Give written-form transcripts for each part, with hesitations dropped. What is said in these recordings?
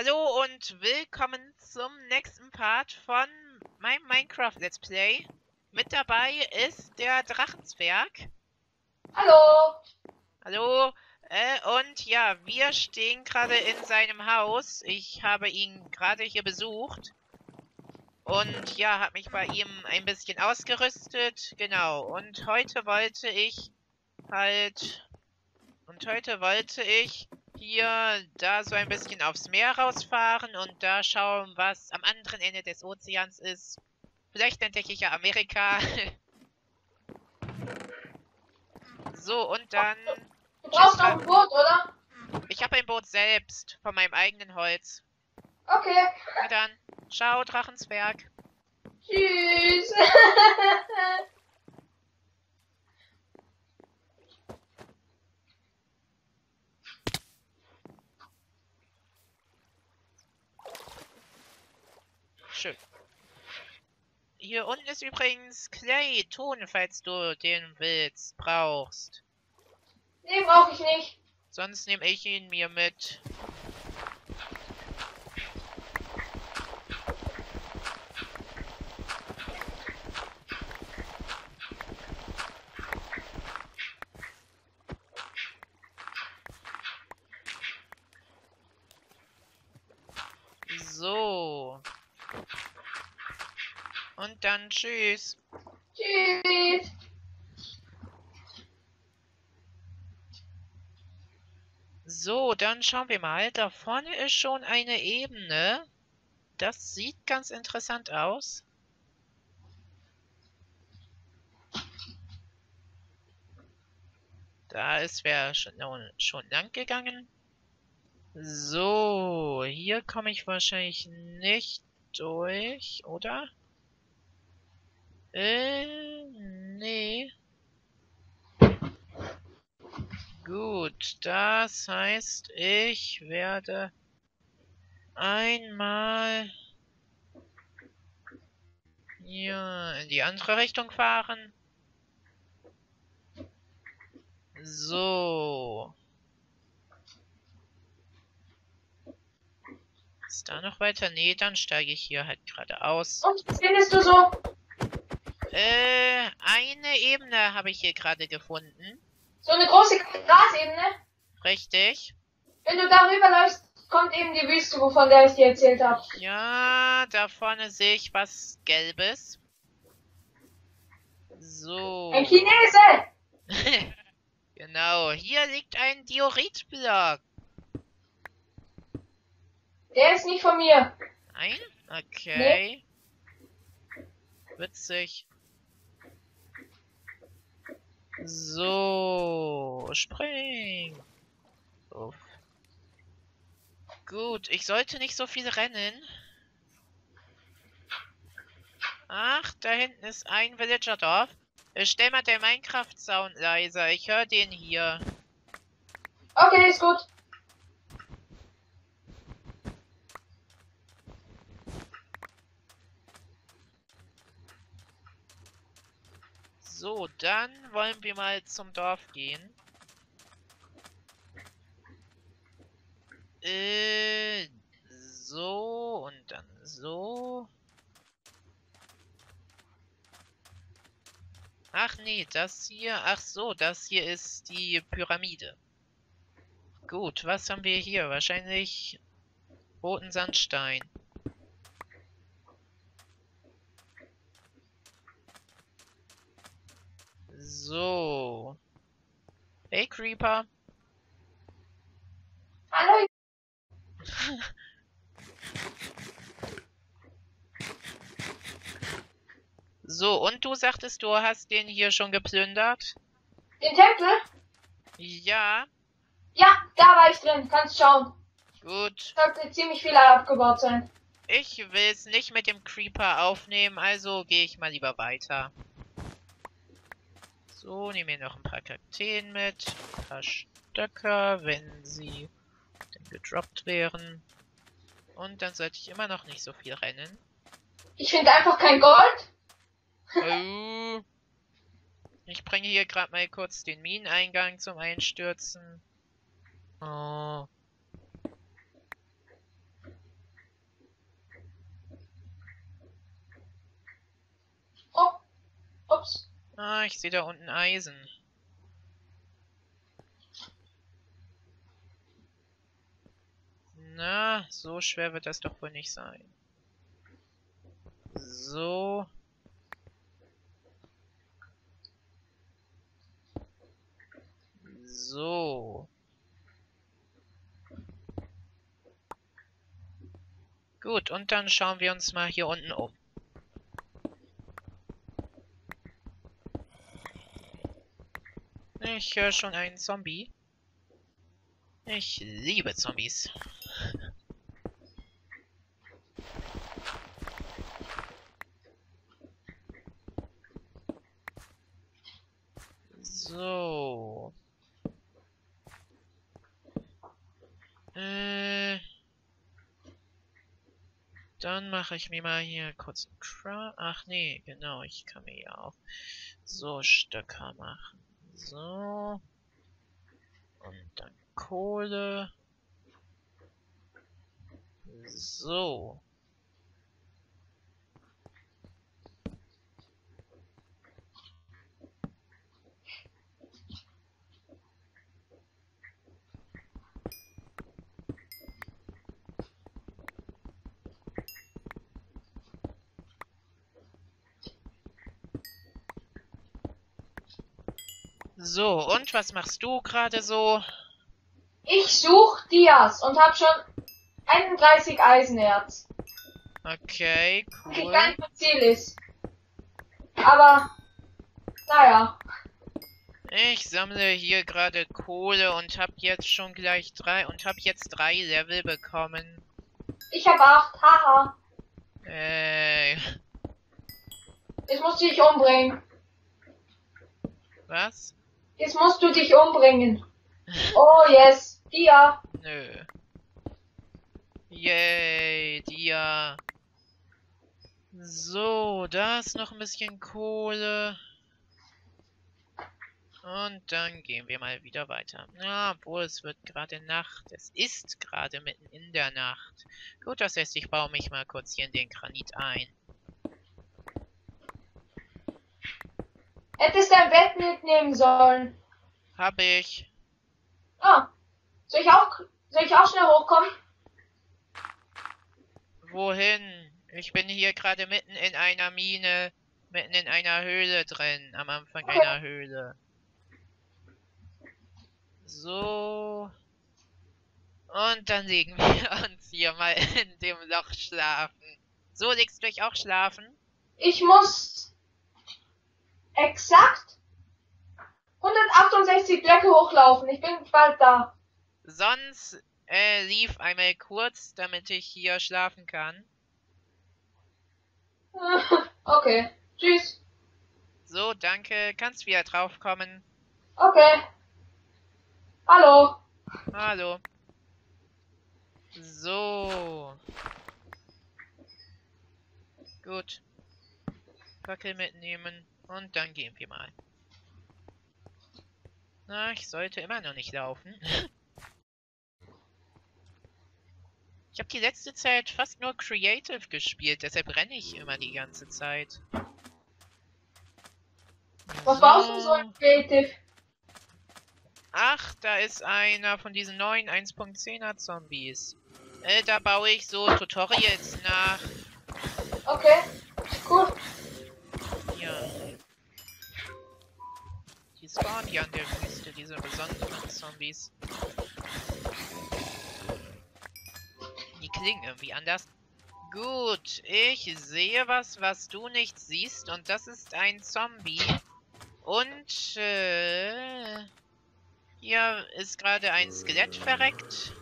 Hallo und willkommen zum nächsten Part von meinem Minecraft Let's Play. Mit dabei ist der Drachenzwerg. Hallo! Hallo! Und ja, wir stehen gerade in seinem Haus. Ich habe ihn gerade hier besucht. Und ja, habe mich bei ihm ein bisschen ausgerüstet. Genau. Und heute wollte ich hier da so ein bisschen aufs Meer rausfahren und da schauen, was am anderen Ende des Ozeans ist. Vielleicht entdecke ich ja Amerika. So, und dann... Du brauchst auch ein Boot, oder? Ich habe ein Boot selbst, von meinem eigenen Holz. Okay. Na dann, ciao, Drachenzwerg. Tschüss. Schön. Hier unten ist übrigens Clayton, falls du den willst, brauchst. Den brauche ich nicht. Sonst nehme ich ihn mir mit. So. Und dann tschüss. Tschüss. So, dann schauen wir mal. Da vorne ist schon eine Ebene. Das sieht ganz interessant aus. Da ist wer schon lang gegangen. So, hier komme ich wahrscheinlich nicht durch, oder? Nee. Gut, das heißt, ich werde einmal hier in die andere Richtung fahren. So. Ist da noch weiter? Nee, dann steige ich hier halt geradeaus. Und was findest du so? Eine Ebene habe ich hier gerade gefunden. So eine große Grasebene? Richtig. Wenn du darüber läufst, kommt eben die Wüste, wovon der ich dir erzählt habe. Ja, da vorne sehe ich was Gelbes. So. Ein Chinese! Genau, hier liegt ein Dioritblock. Der ist nicht von mir. Nein? Okay. Nee. Witzig. So, spring. Uff. Gut, ich sollte nicht so viel rennen. Ach, da hinten ist ein Villager-Dorf. Stell mal den Minecraft-Sound leiser. Ich höre den hier. Okay, ist gut. So, dann wollen wir mal zum Dorf gehen. So und dann so. Ach nee, das hier, ach so, das hier ist die Pyramide. Gut, was haben wir hier? Wahrscheinlich roten Sandstein. So. Hey, Creeper. Hallo. So, und du sagtest, du hast den hier schon geplündert? Den Tempel? Ja. Ja, da war ich drin. Kannst schauen. Gut. Sollte ziemlich viel abgebaut sein. Ich will es nicht mit dem Creeper aufnehmen, also gehe ich mal lieber weiter. So, nehme mir noch ein paar Kakteen mit, ein paar Stöcker, wenn sie gedroppt wären. Und dann sollte ich immer noch nicht so viel rennen. Ich finde einfach kein Gold. Ich bringe hier gerade mal kurz den Mineneingang zum Einstürzen. Oh. ich sehe da unten Eisen. Na, so schwer wird das doch wohl nicht sein. So. So. Gut, und dann schauen wir uns mal hier unten um. Ich höre schon einen Zombie. Ich liebe Zombies. So. Dann mache ich mir mal hier kurz einen Craft. Ach nee, genau, ich kann mir ja auch so Stöcker machen. So. Und dann Kohle. So. So, und was machst du gerade so? Ich suche Dias und habe schon 31 Eisenerz. Okay, cool. Ich weiß nicht, was Ziel ist. Aber, naja. Ich sammle hier gerade Kohle und habe jetzt schon gleich 3 Level bekommen. Ich habe 8, haha. Ey. Jetzt musst du dich umbringen. Was? Jetzt musst du dich umbringen. Oh yes, Dia. Nö. Yay, Dia. So, da ist noch ein bisschen Kohle. Und dann gehen wir mal wieder weiter. Ja, obwohl es wird gerade Nacht. Es ist gerade mitten in der Nacht. Gut, das heißt, ich baue mich mal kurz hier in den Granit ein. Hättest dein Bett mitnehmen sollen. Hab ich. Ah. Soll ich auch schnell hochkommen? Wohin? Ich bin hier gerade mitten in einer Mine, mitten in einer Höhle drin, am Anfang einer Höhle. So. Und dann legen wir uns hier mal in dem Loch schlafen. So, legst du dich auch schlafen? Ich muss exakt 168 Blöcke hochlaufen. Ich bin bald da. Sonst lief einmal kurz, damit ich hier schlafen kann. Okay. Tschüss. So, danke. Kannst wieder drauf kommen. Okay. Hallo. Hallo. So. Gut. Fackel mitnehmen. Und dann gehen wir mal. Na, ich sollte immer noch nicht laufen. Ich habe die letzte Zeit fast nur Creative gespielt, deshalb renne ich immer die ganze Zeit. Was baust du so in Creative? Ach, da ist einer von diesen neuen 1.10er Zombies. Da baue ich so Tutorials nach. Okay, cool. Ja. Die spawnen hier an der Küste, diese besonderen Zombies. Die klingen irgendwie anders. Gut, ich sehe was, was du nicht siehst, und das ist ein Zombie. Und hier ist gerade ein Skelett verreckt.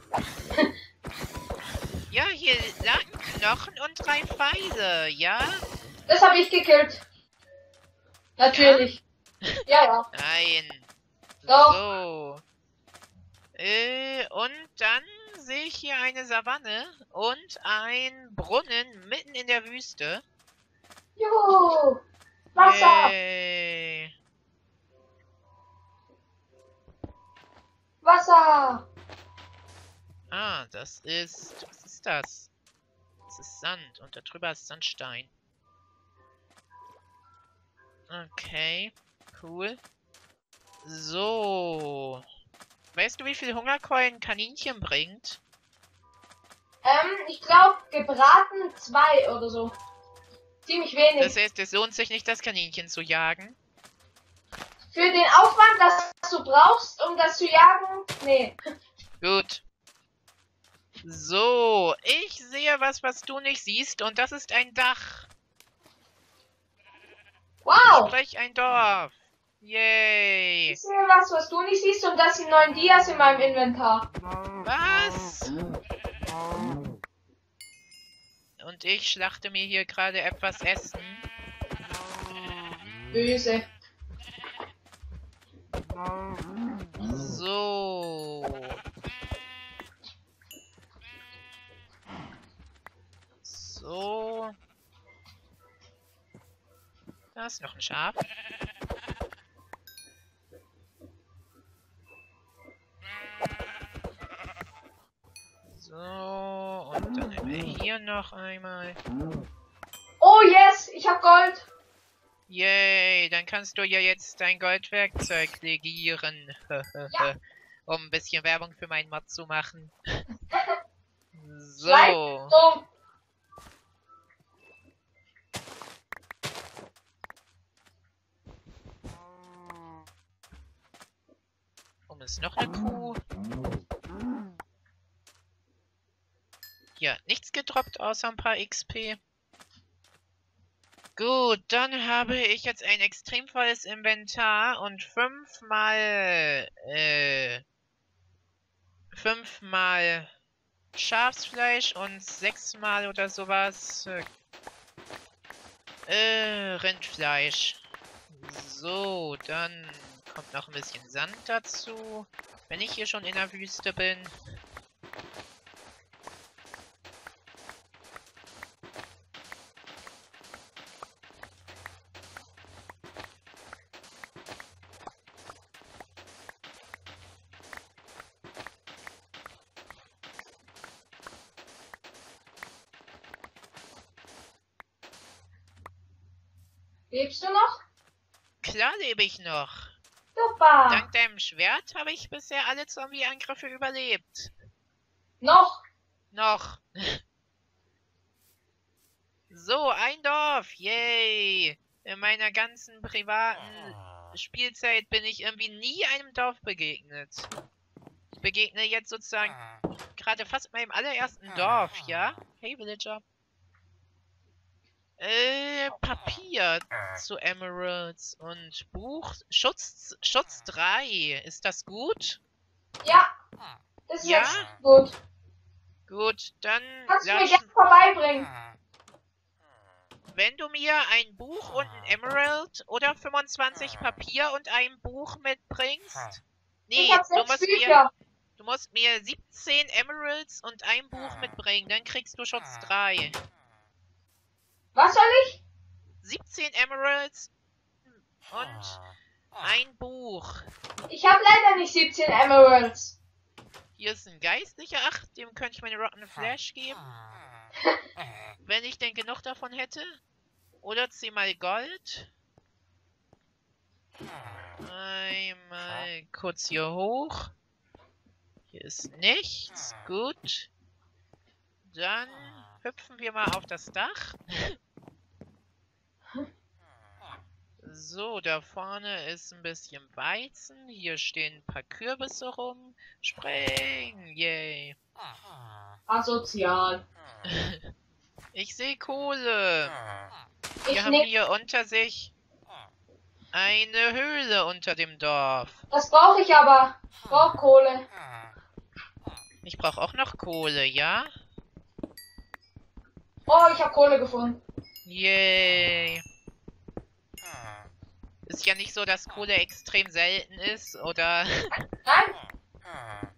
Ja, hier lagen Knochen und 3 Pfeile, ja? Das habe ich gekillt. Natürlich. Ja, ja. Nein. Doch. So. Und dann sehe ich hier eine Savanne und ein Brunnen mitten in der Wüste. Juhu. Wasser. Wasser. Ah, das ist... Was ist das? Das ist Sand und da drüber ist Sandstein. Okay, cool. So. Weißt du, wie viel Hungerkeulen Kaninchen bringt? Ich glaube, gebraten 2 oder so. Ziemlich wenig. Das heißt, es lohnt sich nicht, das Kaninchen zu jagen. Für den Aufwand, das du brauchst, um das zu jagen, nee. Gut. So, ich sehe was, was du nicht siehst, und das ist ein Dach. Wow! Sprich ein Dorf. Yay! Ich sehe was, was du nicht siehst, und das sind 9 Dias in meinem Inventar. Was? Und ich schlachte mir hier gerade etwas Essen. Böse. So. So. Da ist noch ein Schaf. So, und dann nehmen wir hier noch einmal. Oh yes, ich hab Gold. Yay, dann kannst du ja jetzt dein Goldwerkzeug legieren. Ja. Um ein bisschen Werbung für meinen Mod zu machen. So. Um ist noch eine Kuh. Ja, nichts gedroppt außer ein paar XP. Gut, dann habe ich jetzt ein extrem volles Inventar und 5 mal Schafsfleisch und 6 mal oder sowas Rindfleisch. So, dann kommt noch ein bisschen Sand dazu, wenn ich hier schon in der Wüste bin. Lebst du noch? Klar lebe ich noch. Super. Dank deinem Schwert habe ich bisher alle Zombie-Angriffe überlebt. Noch? Noch. So, ein Dorf. Yay. In meiner ganzen privaten Spielzeit bin ich irgendwie nie einem Dorf begegnet. Ich begegne jetzt sozusagen gerade fast meinem allerersten Dorf, ja? Hey, Villager. Papier zu Emeralds und Buch. Schutz 3. Ist das gut? Ja. Das ist jetzt gut. Gut, dann. Kannst du mir jetzt vorbeibringen? Wenn du mir ein Buch und ein Emerald oder 25 Papier und ein Buch mitbringst. Nee, du musst mir 17 Emeralds und ein Buch mitbringen. Dann kriegst du Schutz 3. Was soll ich? 17 Emeralds und ein Buch. Ich habe leider nicht 17 Emeralds. Hier ist ein Geistlicher, ach, dem könnte ich meine Rotten Flash geben. Wenn ich denn genug davon hätte. Oder 10 mal Gold. Einmal kurz hier hoch. Hier ist nichts. Gut. Dann hüpfen wir mal auf das Dach. So, da vorne ist ein bisschen Weizen. Hier stehen ein paar Kürbisse rum. Spring! Yay! Asozial. Ich sehe Kohle. Wir haben hier unter sich eine Höhle unter dem Dorf. Das brauche ich aber. Ich brauche Kohle. Ich brauche auch noch Kohle, ja? Oh, ich habe Kohle gefunden. Yay. Ist ja nicht so, dass Kohle extrem selten ist, oder? Nein.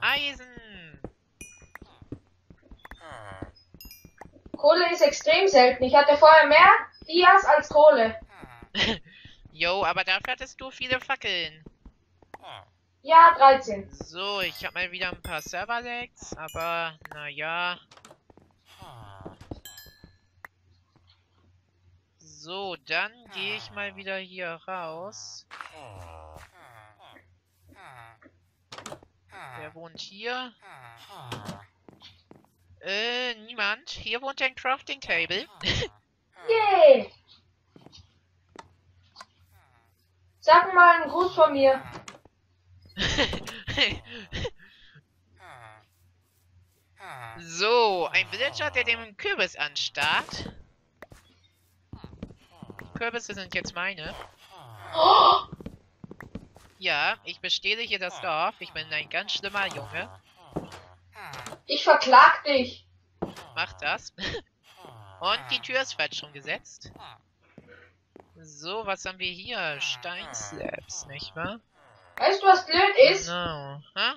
Eisen. Kohle ist extrem selten. Ich hatte vorher mehr Dias als Kohle. Jo, aber dafür hattest du viele Fackeln. Ja, 13. So, ich habe mal wieder ein paar Server-Lags, aber naja. So, dann gehe ich mal wieder hier raus. Wer wohnt hier? Niemand. Hier wohnt ein Crafting Table. Yay! Sag mal einen Gruß von mir. So, ein Villager, der den Kürbis anstarrt. Kürbisse sind jetzt meine. Oh! Ja, ich bestehle hier das Dorf. Ich bin ein ganz schlimmer Junge. Ich verklag dich. Mach das. Und die Tür ist falsch schon gesetzt. So, was haben wir hier? Steinslabs, nicht wahr? Weißt du, was blöd ist? No. Huh?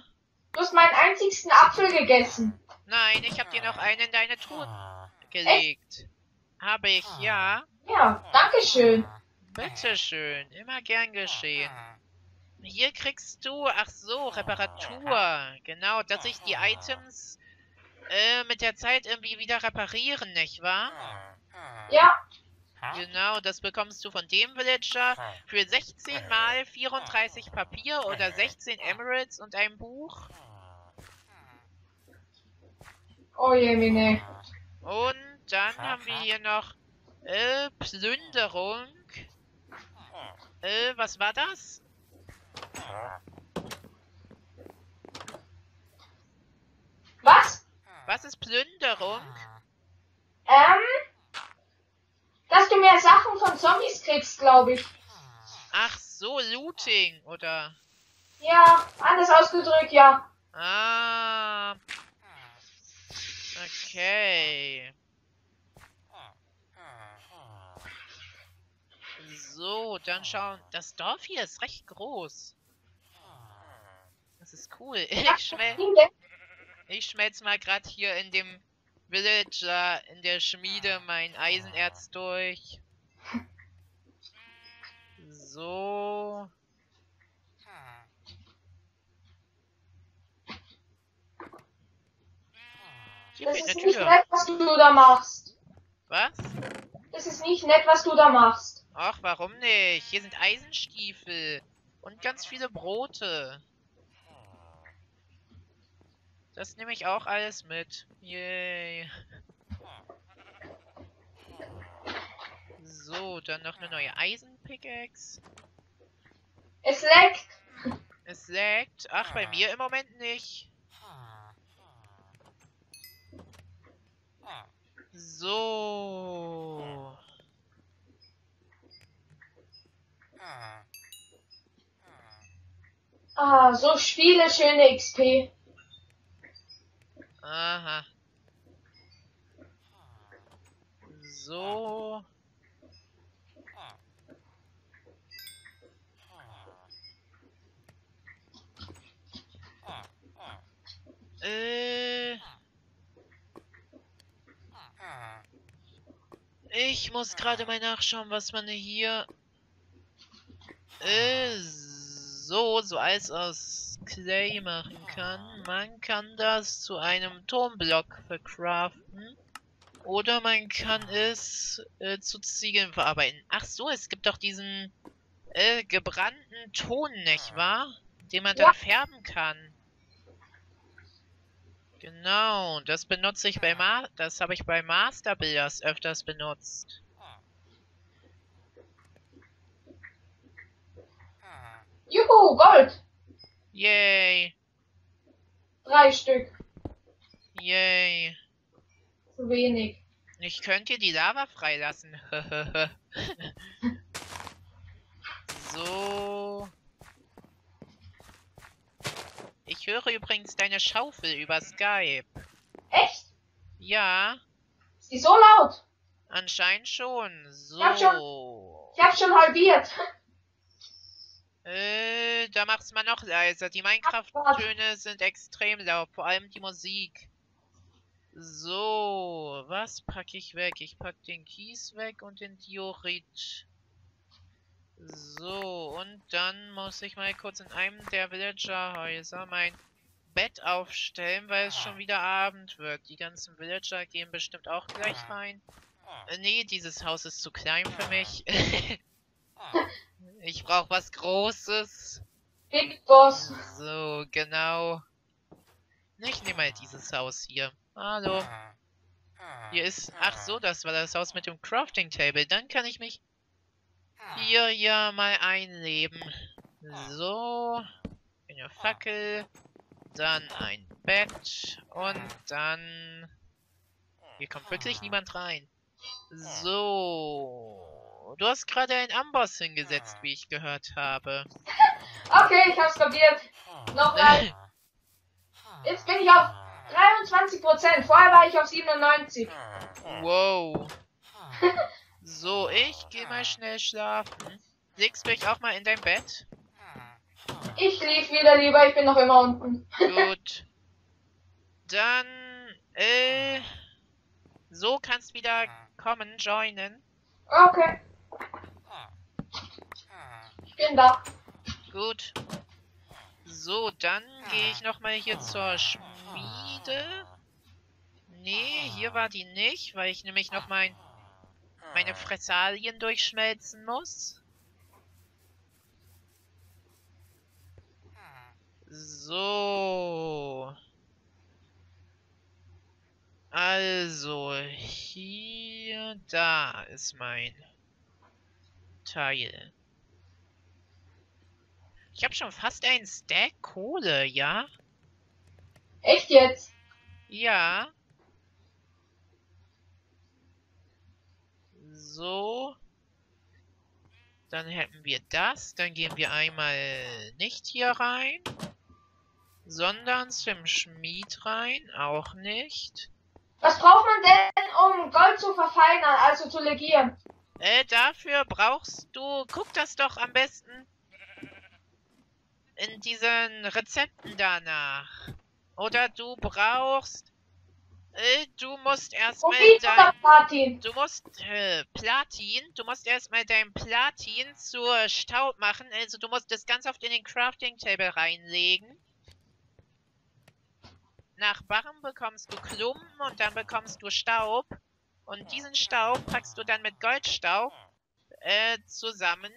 Du hast meinen einzigsten Apfel gegessen. Nein, ich habe dir noch einen in deine Truhe gelegt. Echt? Habe ich, ja. Ja, danke schön. Bitteschön, immer gern geschehen. Hier kriegst du, ach so, Reparatur. Genau, dass ich die Items mit der Zeit irgendwie wieder reparieren, nicht wahr? Ja. Genau, das bekommst du von dem Villager für 16 mal 34 Papier oder 16 Emeralds und ein Buch. Oh je, Mine. Und dann haben wir hier noch Plünderung. Was war das? Was? Was ist Plünderung? Dass du mehr Sachen von Zombies kriegst, glaube ich. Ach so, Looting, oder? Ja, anders ausgedrückt, ja. Ah. Okay. So, dann schauen. Das Dorf hier ist recht groß. Das ist cool. Ich schmelz mal gerade hier in dem Villager in der Schmiede mein Eisenerz durch. So. Das ist nicht nett, was du da machst. Was? Das ist nicht nett, was du da machst. Ach, warum nicht? Hier sind Eisenstiefel und ganz viele Brote. Das nehme ich auch alles mit. Yay. So, dann noch eine neue Eisenpickaxe. Es leckt. Es leckt. Ach, bei mir im Moment nicht. So. Ah, so viele schöne XP. Aha. So. Ich muss gerade mal nachschauen, was man hier... so alles aus Clay machen kann. Man kann das zu einem Turmblock verkraften. Oder man kann es zu Ziegeln verarbeiten. Ach so, es gibt doch diesen gebrannten Ton, nicht wahr? Den man dann färben kann. Genau, das benutze ich bei das habe ich bei Master Builders öfters benutzt. Juhu, Gold! Yay! 3 Stück. Yay. Zu wenig. Ich könnte die Lava freilassen. So. Ich höre übrigens deine Schaufel über Skype. Echt? Ja. Ist die so laut? Anscheinend schon. So. Ich hab schon halbiert. Da macht's mal noch leiser. Die Minecraft-Töne sind extrem laut, vor allem die Musik. So, was packe ich weg? Ich packe den Kies weg und den Diorit. So, und dann muss ich mal kurz in einem der Villager-Häuser mein Bett aufstellen, weil es schon wieder Abend wird. Die ganzen Villager gehen bestimmt auch gleich rein. Nee, dieses Haus ist zu klein für mich. Ich brauche was Großes. Big Boss. So, genau. Ich nehme mal dieses Haus hier. Hallo. Hier ist... Ach so, das war das Haus mit dem Crafting Table. Dann kann ich mich hier ja mal einleben. So. Eine Fackel. Dann ein Bett. Und dann... Hier kommt wirklich niemand rein. So. Du hast gerade einen Amboss hingesetzt, wie ich gehört habe. Okay, ich hab's kapiert. Nochmal. Jetzt bin ich auf 23%. Vorher war ich auf 97. Wow. So, ich geh mal schnell schlafen. Legst du dich auch mal in dein Bett? Ich schläf wieder lieber. Ich bin noch immer unten. Gut. Dann, so kannst wieder kommen, joinen. Okay. Ich bin da. Gut. So, dann gehe ich nochmal hier zur Schmiede. Nee, hier war die nicht, weil ich nämlich noch meine Fressalien durchschmelzen muss. So. Also, hier, da ist mein Teil. Ich habe schon fast einen Stack Kohle, ja? Echt jetzt? Ja. So. Dann hätten wir das. Dann gehen wir einmal nicht hier rein. Sondern zum Schmied rein. Auch nicht. Was braucht man denn, um Gold zu verfeinern, also zu legieren? Dafür brauchst du... Guck das doch am besten... in diesen Rezepten danach. Oder du brauchst... du musst erstmal dein... Du musst... Platin. Du musst erstmal dein Platin zur Staub machen. Also du musst das ganz oft in den Crafting Table reinlegen. Nach Barren bekommst du Klumpen und dann bekommst du Staub. Und diesen Staub packst du dann mit Goldstaub zusammen.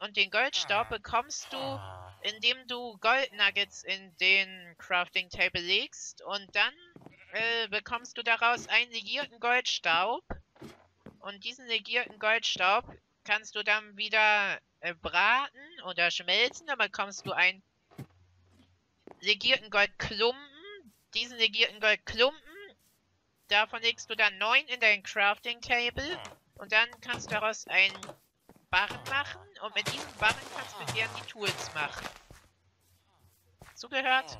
Und den Goldstaub bekommst du, indem du Goldnuggets in den Crafting Table legst. Und dann bekommst du daraus einen legierten Goldstaub. Und diesen legierten Goldstaub kannst du dann wieder braten oder schmelzen. Dann bekommst du einen legierten Goldklumpen. Diesen legierten Goldklumpen, davon legst du dann 9 in dein Crafting Table. Und dann kannst du daraus einen Barren machen, und mit diesen Barren kannst du mit denen die Tools machen. Zugehört?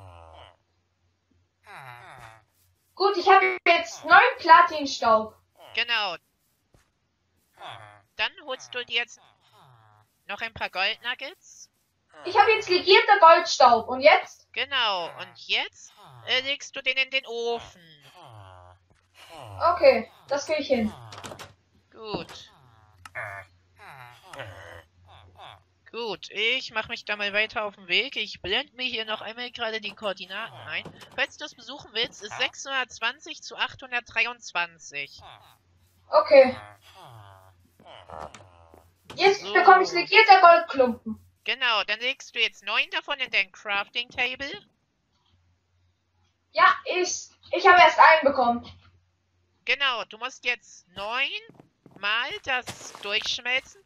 Gut, ich habe jetzt 9 Platinstaub. Genau. Dann holst du dir jetzt noch ein paar Goldnuggets. Ich habe jetzt legierter Goldstaub, und jetzt? Genau, und jetzt legst du den in den Ofen. Okay, das kriege ich hin. Gut. Gut, ich mache mich da mal weiter auf den Weg. Ich blende mir hier noch einmal gerade die Koordinaten ein. Falls du es besuchen willst, ist 620 zu 823. Okay. Jetzt so. Bekomme ich legierter Goldklumpen. Genau, dann legst du jetzt 9 davon in dein Crafting Table. Ja, ich habe erst einen bekommen. Genau, du musst jetzt 9 mal das durchschmelzen.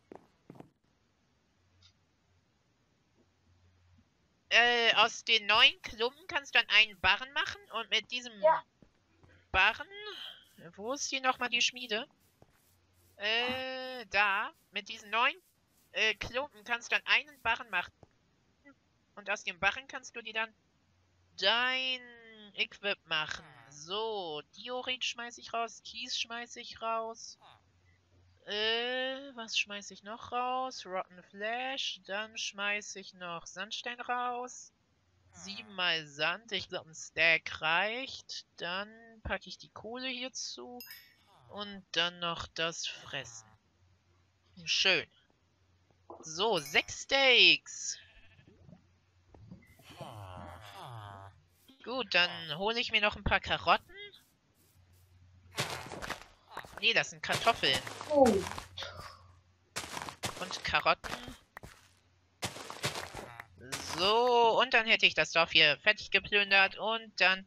Aus den 9 Klumpen kannst du dann einen Barren machen und mit diesem Barren, wo ist hier nochmal die Schmiede? Da, mit diesen 9 Klumpen kannst du dann einen Barren machen und aus dem Barren kannst du dir dann dein Equip machen. So, Diorit schmeiß ich raus, Kies schmeiß ich raus. Was schmeiß ich noch raus? Rotten Flash. Dann schmeiß ich noch Sandstein raus. 7 mal Sand. Ich glaube, ein Stack reicht. Dann packe ich die Kohle hierzu. Und dann noch das Fressen. Schön. So, 6 Steaks. Gut, dann hole ich mir noch ein paar Karotten. Nee, das sind Kartoffeln. Oh. Und Karotten. So, und dann hätte ich das Dorf hier fertig geplündert. Und dann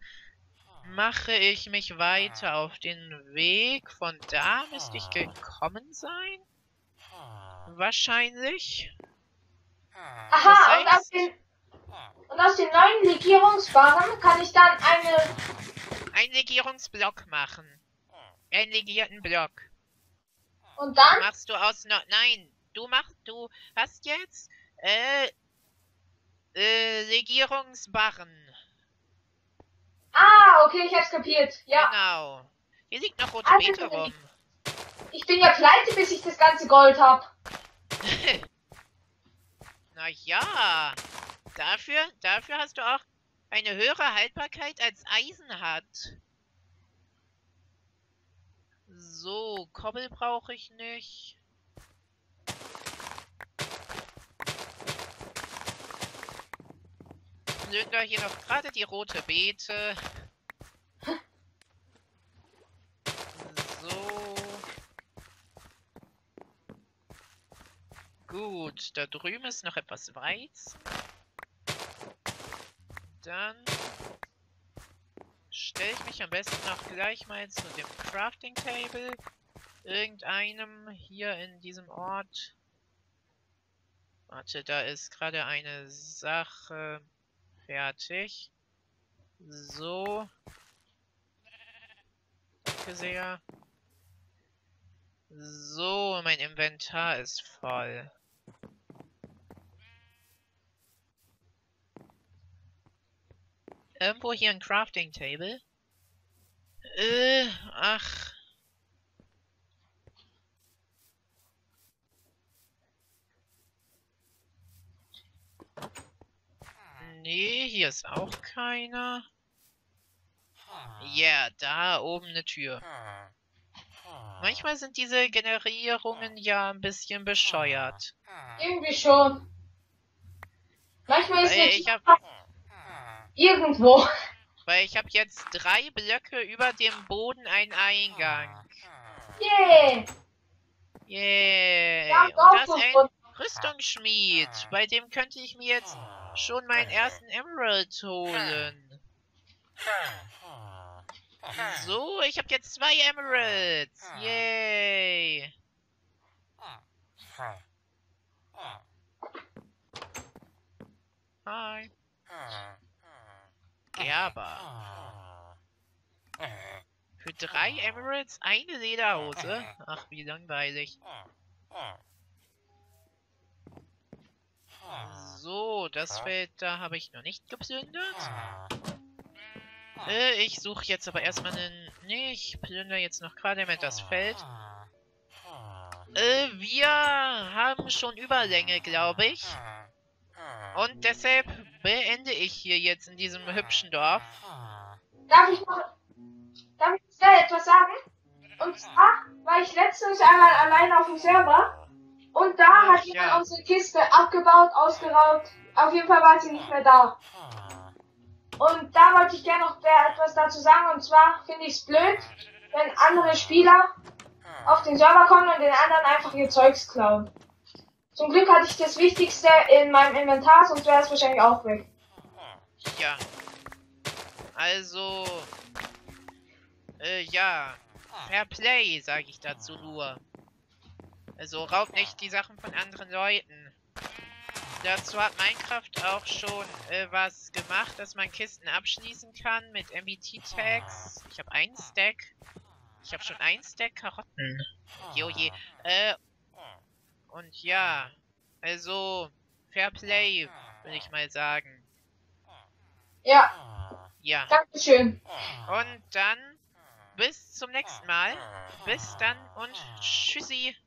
mache ich mich weiter auf den Weg. Von da müsste ich gekommen sein. Wahrscheinlich. Aha, das heißt, und aus den neuen Legierungsbaren kann ich dann einen Legierungsblock machen. Einen legierten Block. Und dann? Machst du aus... Nein, du hast jetzt... Legierungsbarren. Ah, okay, ich hab's kapiert. Ja. Genau. Hier liegt noch rote Beete rum. Ich bin ja pleite, bis ich das ganze Gold hab. Naja. Dafür hast du auch eine höhere Haltbarkeit als Eisen hat. So, Kobbel brauche ich nicht. Plünder hier noch gerade die rote Beete. So. Gut, da drüben ist noch etwas Weizen. Dann stelle ich mich am besten noch gleich mal zu dem Crafting Table. Irgendeinem hier in diesem Ort. Warte, da ist gerade eine Sache... Fertig. So. Danke sehr. So, mein Inventar ist voll. Irgendwo hier ein Crafting Table. Ach. Nee, hier ist auch keiner. Ja, yeah, da oben eine Tür. Manchmal sind diese Generierungen ja ein bisschen bescheuert. Irgendwie schon. Manchmal ist irgendwo. Weil ich habe jetzt 3 Blöcke über dem Boden einen Eingang. Yeah. Yeah. Und das ist ein Rüstungsschmied. Bei dem könnte ich mir jetzt... schon meinen ersten Emerald holen. So, ich habe jetzt 2 Emeralds. Yay. Hi. Gerber. Für 3 Emeralds eine Lederhose? Ach, wie langweilig. So, das Feld da habe ich noch nicht geplündert. Ich suche jetzt aber erstmal einen... Nee, ich plündere jetzt noch gerade mit das Feld. Wir haben schon Überlänge, glaube ich. Und deshalb beende ich hier jetzt in diesem hübschen Dorf. Darf ich da etwas sagen? Und zwar war ich letztens einmal alleine auf dem Server. Und da hat jemand unsere Kiste abgebaut, ausgeraubt. Auf jeden Fall war sie nicht mehr da. Und da wollte ich gerne noch etwas dazu sagen. Und zwar finde ich es blöd, wenn andere Spieler auf den Server kommen und den anderen einfach ihr Zeugs klauen. Zum Glück hatte ich das Wichtigste in meinem Inventar, sonst wäre es wahrscheinlich auch weg. Ja. Also... ja. Fair Play, sage ich dazu nur. Also raub nicht die Sachen von anderen Leuten. Dazu hat Minecraft auch schon was gemacht, dass man Kisten abschließen kann mit MBT-Tags. Ich habe einen Stack. Ich habe schon einen Stack Karotten. Joje. Und ja, also Fair Play, würde ich mal sagen. Ja. Ja. Dankeschön. Und dann bis zum nächsten Mal. Bis dann und tschüssi.